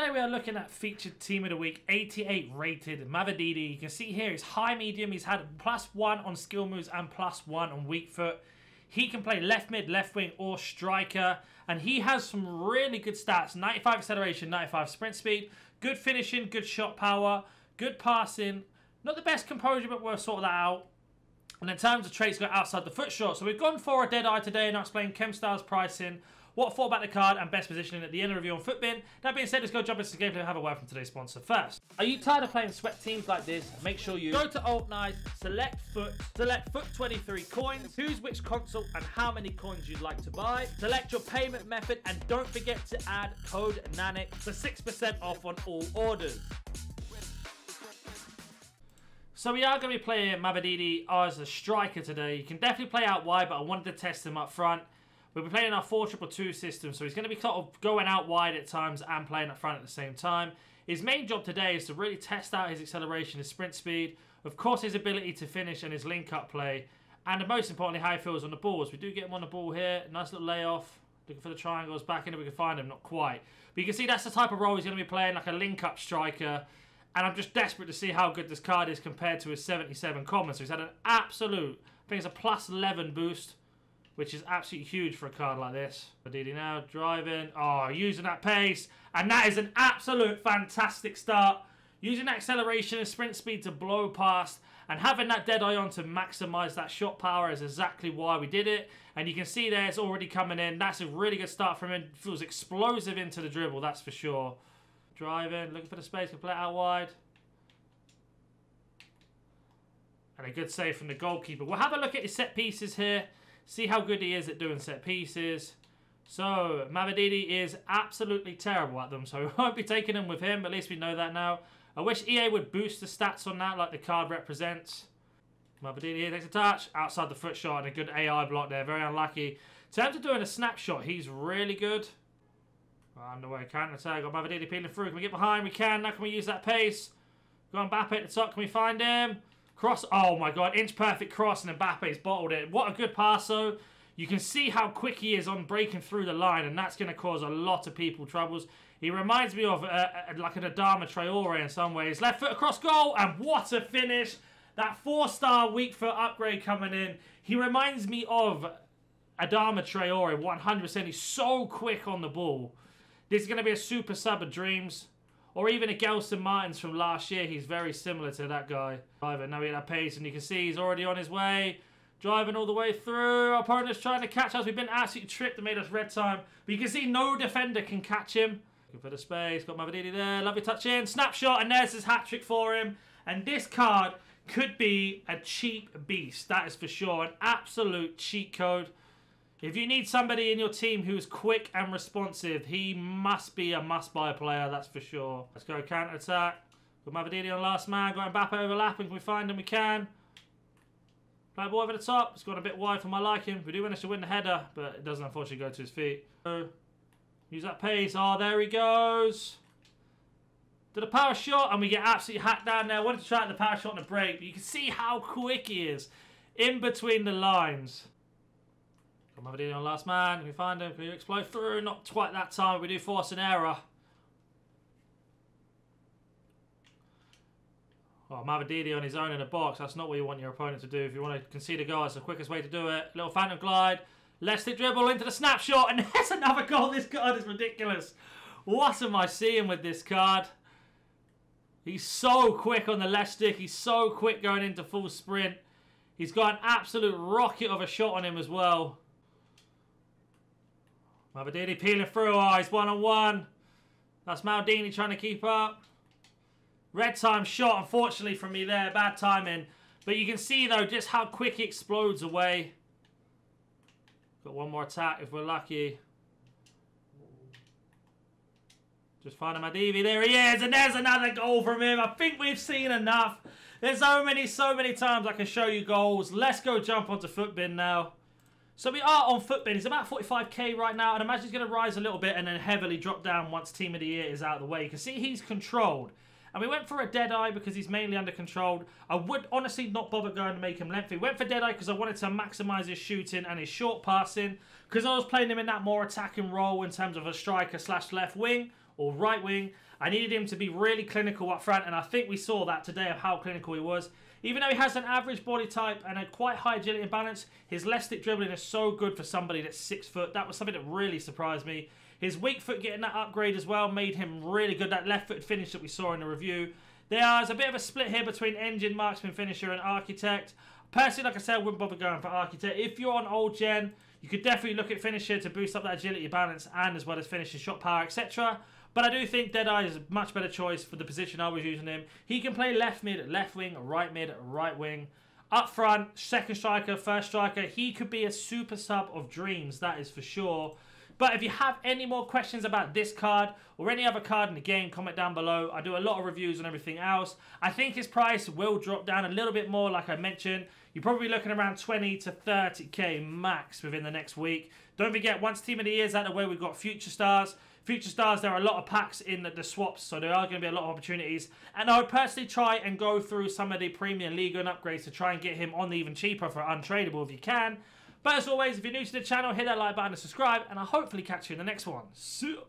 Today we are looking at featured team of the week, 88 rated Maldini. You can see here he's high medium. He's had +1 on skill moves and +1 on weak foot. He can play left mid, left wing or striker. And he has some really good stats. 95 acceleration, 95 sprint speed. Good finishing, good shot power, good passing. Not the best composure, but we'll sort that out. And in terms of traits, got outside the foot short. So we've gone for a dead eye today and I'll explain Kemstar's pricing, what for about the card and best positioning at the end of the review on Footbin. That being said, let's go jump into the gameplay and have a word from today's sponsor first. Are you tired of playing sweat teams like this? Make sure you go to Alt Nice, select Foot 23 coins, choose which console and how many coins you'd like to buy, select your payment method and don't forget to add code NANIC for 6% off on all orders. So we are going to be playing Maldini as a striker today. You can definitely play out wide, but I wanted to test him up front. We'll be playing our 4-2-2 system, so he's going to be sort of going out wide at times and playing up front at the same time. His main job today is to really test out his acceleration, his sprint speed, of course his ability to finish and his link-up play, and most importantly how he feels on the ball. As we do get him on the ball here, nice little layoff, looking for the triangles, back in if we can find him, not quite. But you can see that's the type of role he's going to be playing, like a link-up striker, and I'm just desperate to see how good this card is compared to his 77 common. So he's had an absolute, I think it's a +11 boost, which is absolutely huge for a card like this. Maldini now driving. Oh, using that pace. And that is an absolute fantastic start. Using that acceleration and sprint speed to blow past. And having that dead eye on to maximise that shot power is exactly why we did it. And you can see there it's already coming in. That's a really good start from him. Feels explosive into the dribble, that's for sure. Driving, looking for the space to play it out wide. And a good save from the goalkeeper. We'll have a look at his set pieces here. See how good he is at doing set pieces. So, Maldini is absolutely terrible at them. So, we won't be taking them with him. But at least we know that now. I wish EA would boost the stats on that, like the card represents. Maldini here takes a touch. Outside the foot shot and a good AI block there. Very unlucky. In terms of doing a snapshot, he's really good. Underway counter attack. Got Maldini peeling through. Can we get behind? We can. Now can we use that pace? Got Mbappe at the top. Can we find him? Cross, oh my god, inch perfect cross and Mbappe's bottled it. What a good pass though. You can see how quick he is on breaking through the line and that's going to cause a lot of people troubles. He reminds me of like an Adama Traore in some ways. Left foot across goal and what a finish. That 4-star weak foot upgrade coming in. He reminds me of Adama Traore 100%. He's so quick on the ball. This is going to be a super sub of dreams. Or even a Gelson Martins from last year. He's very similar to that guy. Driving, now we get that pace and you can see he's already on his way. Driving all the way through. Our opponent's trying to catch us. We've been absolutely tripped and made us red time. But you can see no defender can catch him. Looking for the space. Got Maldini there. Lovely touch in. Snapshot and there's his hat-trick for him. And this card could be a cheap beast. That is for sure. An absolute cheat code. If you need somebody in your team who's quick and responsive, he must be a must-buy player, that's for sure. Let's go counter-attack. Got Maldini on last man. Got Mbappe overlapping. Can we find him? We can. Play ball over the top. It's gone a bit wide for my liking. We do manage to win the header, but it doesn't unfortunately go to his feet. Use that pace. Oh, there he goes. Did a power shot, and we get absolutely hacked down there. I wanted to try the power shot on the break, but you can see how quick he is in between the lines. Maldini on last man. Can we find him? Can we explode through? Not quite that time. We do force an error. Oh, Maldini on his own in a box. That's not what you want your opponent to do. If you want to concede a goal, that's the quickest way to do it. Little phantom glide. Let's dribble into the snapshot. And there's another goal. This card is ridiculous. What am I seeing with this card? He's so quick on the left stick. He's so quick going into full sprint. He's got an absolute rocket of a shot on him as well. Maldini peeling through. Oh, he's one-on-one. That's Maldini trying to keep up. Red time shot, unfortunately, from me there. Bad timing. But you can see, though, just how quick he explodes away. Got one more attack if we're lucky. Just finding Maldini. There he is. And there's another goal from him. I think we've seen enough. There's so many times I can show you goals. Let's go jump onto Footbin now. So we are on Footbin. He's about 45k right now. I'd imagine he's going to rise a little bit and then heavily drop down once Team of the Year is out of the way. You can see he's controlled. And we went for a dead eye because he's mainly under controlled. I would honestly not bother going to make him lengthy. Went for dead eye because I wanted to maximise his shooting and his short passing. Because I was playing him in that more attacking role in terms of a striker slash left wing. or right wing. I needed him to be really clinical up front, and I think we saw that today of how clinical he was. Even though he has an average body type and a quite high agility and balance, his left stick dribbling is so good for somebody that's 6 foot. That was something that really surprised me. His weak foot getting that upgrade as well made him really good. That left foot finish that we saw in the review. There's a bit of a split here between engine, marksman, finisher and architect. Personally, like I said, I wouldn't bother going for architect. If you're on old gen, you could definitely look at finisher to boost up that agility, balance, and as well as finishing, shot power, etc. But I do think Deadeye is a much better choice for the position I was using him. He can play left mid, left wing, right wing, up front, second striker, first striker. He could be a super sub of dreams, that is for sure. But if you have any more questions about this card or any other card in the game, comment down below. I do a lot of reviews on everything else. I think his price will drop down a little bit more, like I mentioned. You're probably looking around 20 to 30k max within the next week. Don't forget, once Team of the Year is out of the way, we've got Future Stars. Future Stars, there are a lot of packs in the swaps, so there are going to be a lot of opportunities. And I would personally try and go through some of the Premium League and upgrades to try and get him on even cheaper for untradeable if you can. But as always, if you're new to the channel, hit that like button and subscribe, and I'll hopefully catch you in the next one. See ya!